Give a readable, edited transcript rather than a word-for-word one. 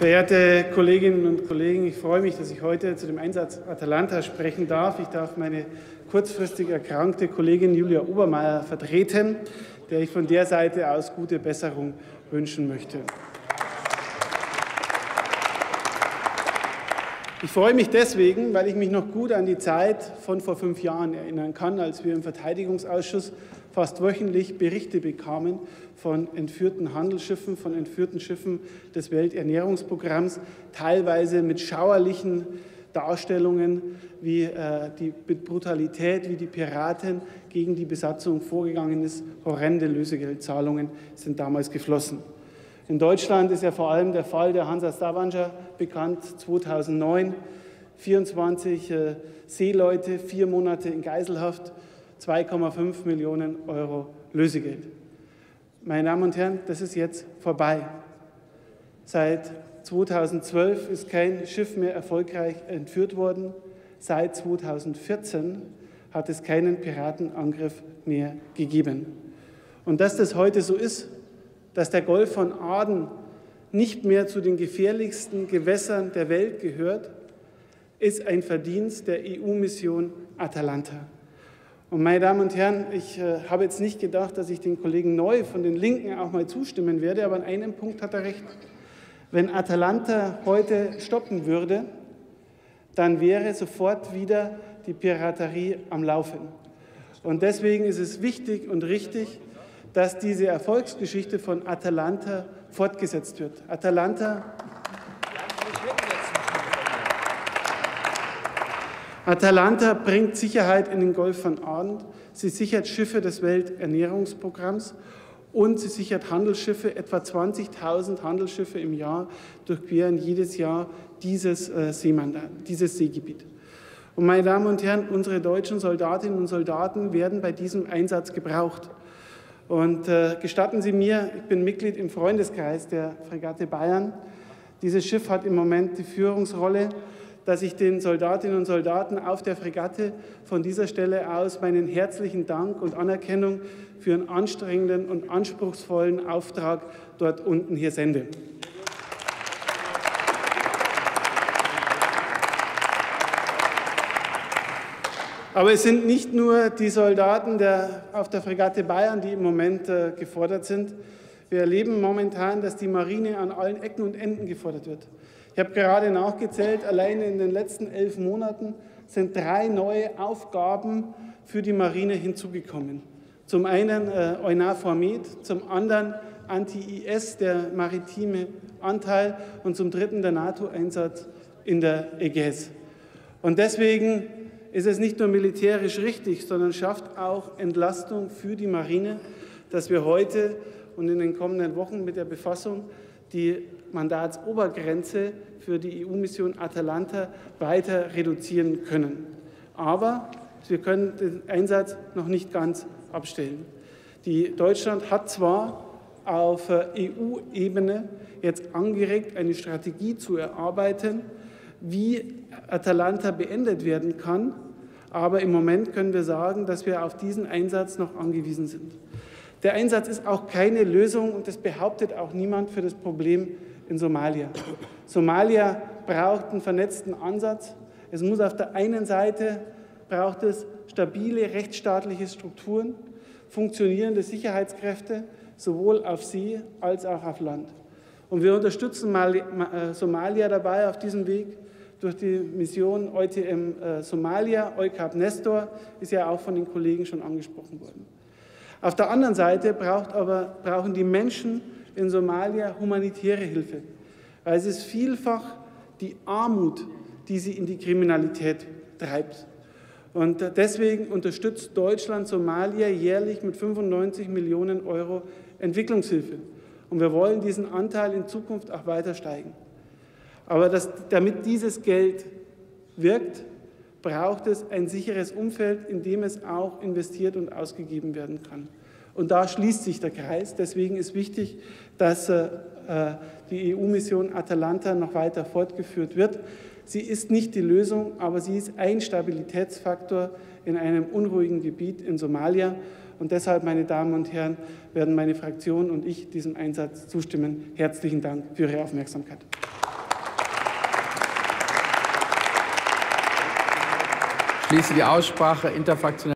Verehrte Kolleginnen und Kollegen, ich freue mich, dass ich heute zu dem Einsatz Atalanta sprechen darf. Ich darf meine kurzfristig erkrankte Kollegin Julia Obermeier vertreten, der ich von der Seite aus gute Besserung wünschen möchte. Ich freue mich deswegen, weil ich mich noch gut an die Zeit von vor 5 Jahren erinnern kann, als wir im Verteidigungsausschuss fast wöchentlich Berichte bekamen von entführten Handelsschiffen, von entführten Schiffen des Welternährungsprogramms, teilweise mit schauerlichen Darstellungen, wie mit Brutalität, wie die Piraten gegen die Besatzung vorgegangen ist. Horrende Lösegeldzahlungen sind damals geflossen. In Deutschland ist ja vor allem der Fall der Hansa Stavanger bekannt, 2009, 24 Seeleute, 4 Monate in Geiselhaft, 2,5 Millionen Euro Lösegeld. Meine Damen und Herren, das ist jetzt vorbei. Seit 2012 ist kein Schiff mehr erfolgreich entführt worden. Seit 2014 hat es keinen Piratenangriff mehr gegeben. Und dass das heute so ist, dass der Golf von Aden nicht mehr zu den gefährlichsten Gewässern der Welt gehört, ist ein Verdienst der EU-Mission Atalanta. Und meine Damen und Herren, ich habe jetzt nicht gedacht, dass ich den Kollegen Neu von den Linken auch mal zustimmen werde, aber an einem Punkt hat er recht. Wenn Atalanta heute stoppen würde, dann wäre sofort wieder die Piraterie am Laufen. Und deswegen ist es wichtig und richtig, dass diese Erfolgsgeschichte von Atalanta fortgesetzt wird. Atalanta bringt Sicherheit in den Golf von Aden, sie sichert Schiffe des Welternährungsprogramms und sie sichert Handelsschiffe. Etwa 20.000 Handelsschiffe im Jahr durchqueren jedes Jahr dieses Seegebiet. Und meine Damen und Herren, unsere deutschen Soldatinnen und Soldaten werden bei diesem Einsatz gebraucht. Und gestatten Sie mir, ich bin Mitglied im Freundeskreis der Fregatte Bayern. Dieses Schiff hat im Moment die Führungsrolle, dass ich den Soldatinnen und Soldaten auf der Fregatte von dieser Stelle aus meinen herzlichen Dank und Anerkennung für einen anstrengenden und anspruchsvollen Auftrag dort unten hier sende. Aber es sind nicht nur die Soldaten auf der Fregatte Bayern, die im Moment gefordert sind. Wir erleben momentan, dass die Marine an allen Ecken und Enden gefordert wird. Ich habe gerade nachgezählt, alleine in den letzten 11 Monaten sind 3 neue Aufgaben für die Marine hinzugekommen. Zum einen EU NAVFOR, zum anderen Anti-IS, der maritime Anteil, und zum dritten der NATO-Einsatz in der EGS. Und deswegen ist es nicht nur militärisch richtig, sondern schafft auch Entlastung für die Marine, dass wir heute und in den kommenden Wochen mit der Befassung die Mandatsobergrenze für die EU-Mission Atalanta weiter reduzieren können. Aber wir können den Einsatz noch nicht ganz abstellen. Deutschland hat zwar auf EU-Ebene jetzt angeregt, eine Strategie zu erarbeiten, wie Atalanta beendet werden kann, aber im Moment können wir sagen, dass wir auf diesen Einsatz noch angewiesen sind. Der Einsatz ist auch keine Lösung, und das behauptet auch niemand, für das Problem in Somalia. Somalia braucht einen vernetzten Ansatz. Es muss auf der einen Seite braucht es stabile rechtsstaatliche Strukturen, funktionierende Sicherheitskräfte, sowohl auf See als auch auf Land. Und wir unterstützen Somalia dabei auf diesem Weg durch die Mission EUTM Somalia. EUCAP Nestor ist ja auch von den Kollegen schon angesprochen worden. Auf der anderen Seite brauchen die Menschen in Somalia humanitäre Hilfe, weil es ist vielfach die Armut, die sie in die Kriminalität treibt. Und deswegen unterstützt Deutschland Somalia jährlich mit 95 Millionen Euro Entwicklungshilfe. Und wir wollen diesen Anteil in Zukunft auch weiter steigen. Aber damit dieses Geld wirkt, braucht es ein sicheres Umfeld, in dem es auch investiert und ausgegeben werden kann. Und da schließt sich der Kreis. Deswegen ist wichtig, dass die EU-Mission Atalanta noch weiter fortgeführt wird. Sie ist nicht die Lösung, aber sie ist ein Stabilitätsfaktor in einem unruhigen Gebiet in Somalia. Und deshalb, meine Damen und Herren, werden meine Fraktion und ich diesem Einsatz zustimmen. Herzlichen Dank für Ihre Aufmerksamkeit. Schließe die Aussprache interfraktionell.